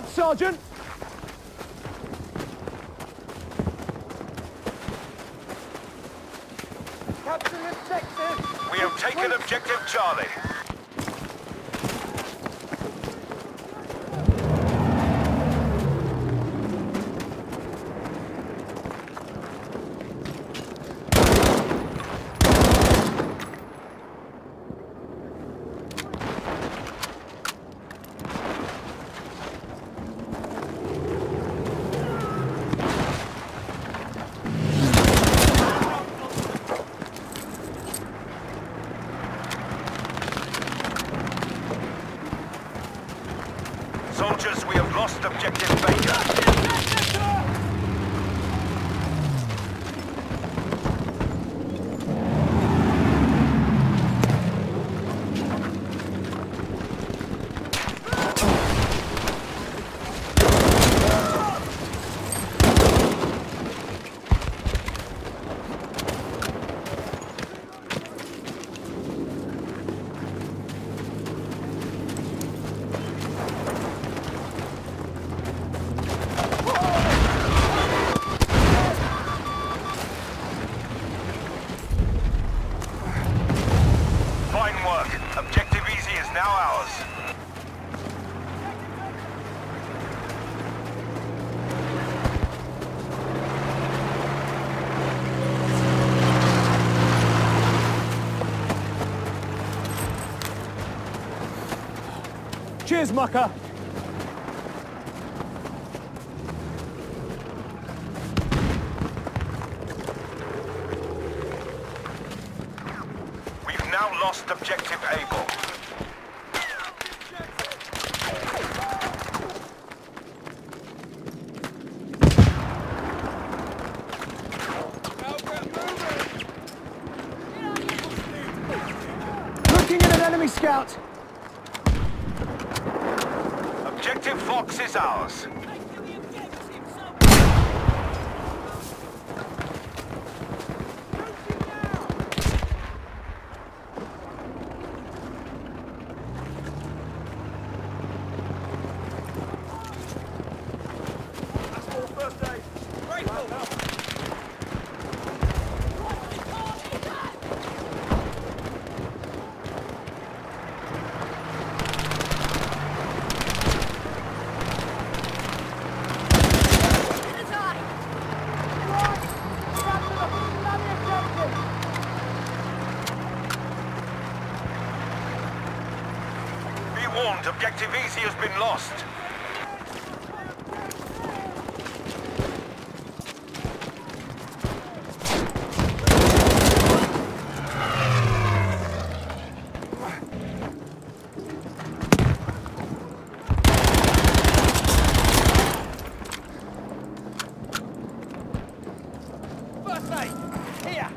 guard, Sergeant! Capture objective! We have taken objective Charlie. Soldiers, we have lost objective Baker. Cheers, Mucker! We've now lost objective Able. Looking at an enemy scout! Objective Fox is ours. Objective Easy has been lost. First aid, here.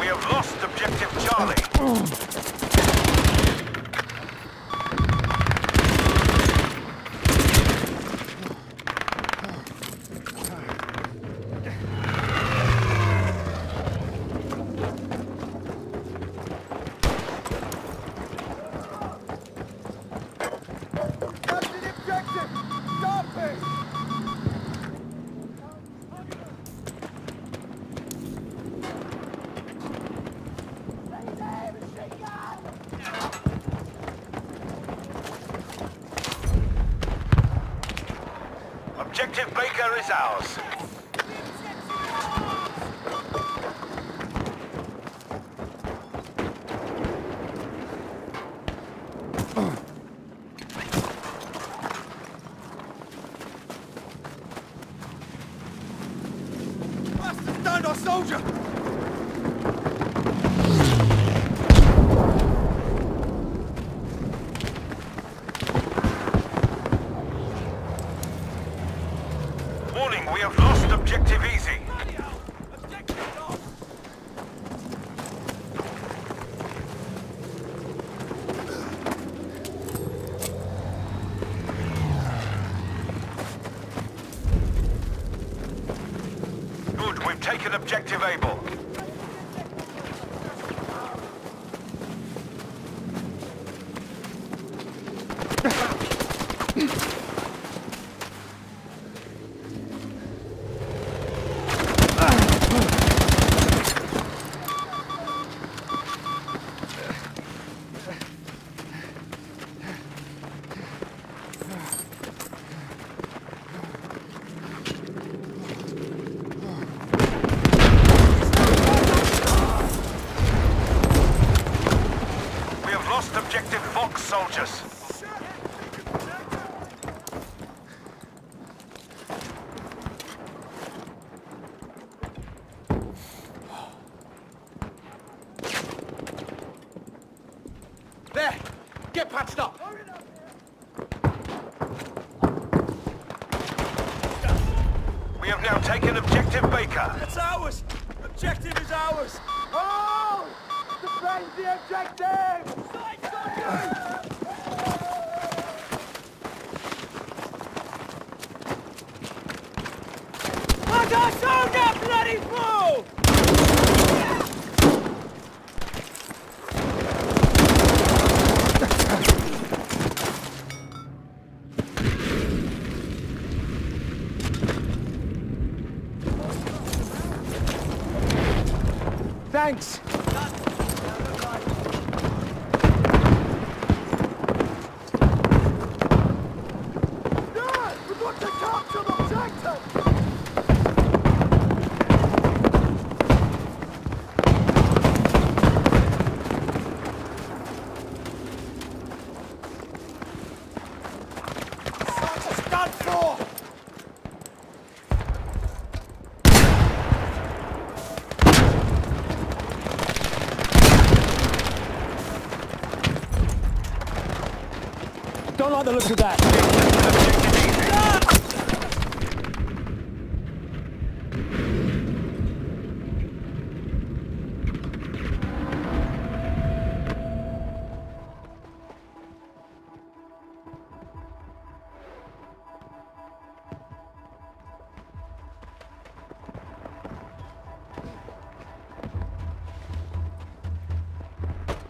We have lost objective Charlie. That's the objective! Stop it! Objective Baker is ours. Faster, stand our soldier! We have lost objective Easy. with objective Able. Objective Fox soldiers. There! Get patched up! We have now taken Objective Baker. It's ours! Objective is ours! Oh! Defend the objective! Side soldiers! Put us on that bloody fool! Thanks! Don't like the look of that.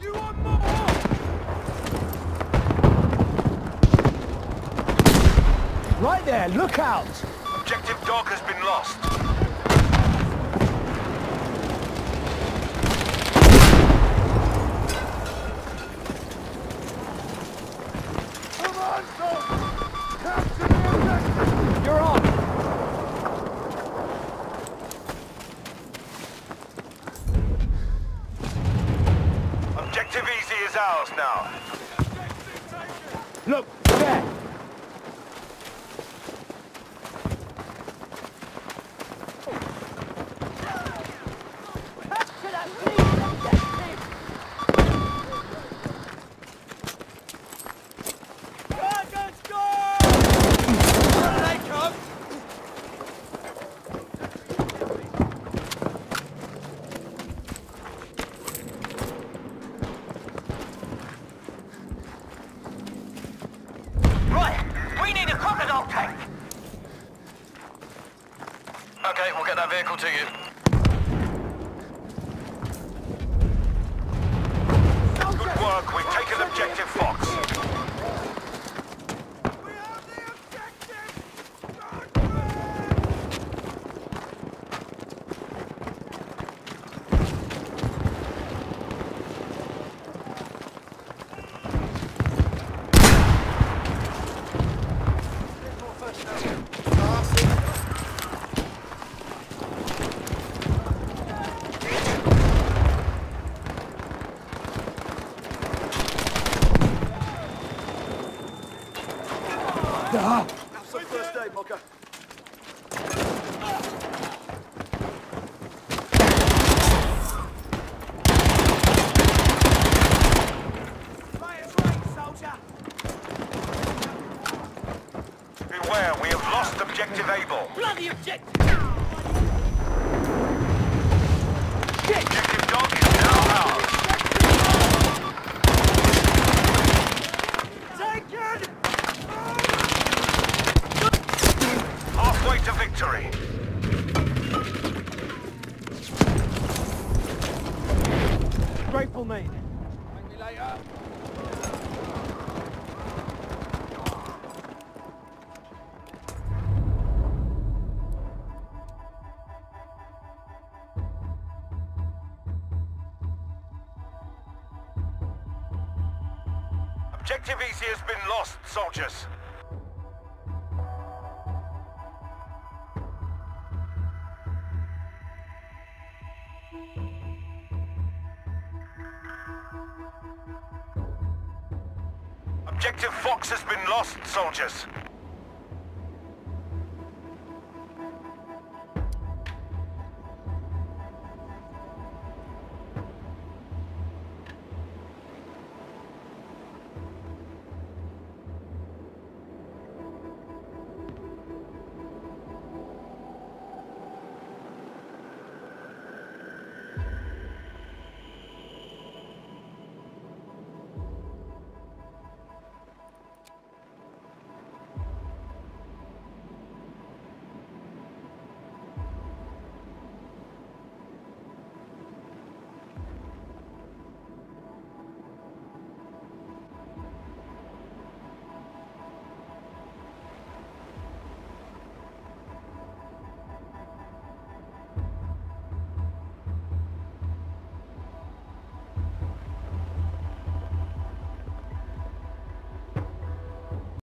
You want more? Right there, look out! Objective Dog has been lost. Come on, Dog! Capture the objective! You're on! Objective Easy is ours now. Look, there! Okay, we'll get that vehicle to you. Good work, we've taken Objective Fox. We have the objective! Have some first aid, Mocker. Right, soldier. Beware, we have lost Objective Able. Bloody objective! Shit. Objective Dog is now out. Halfway to victory. player. Objective EC has been lost, soldiers. Objective Fox has been lost, soldiers.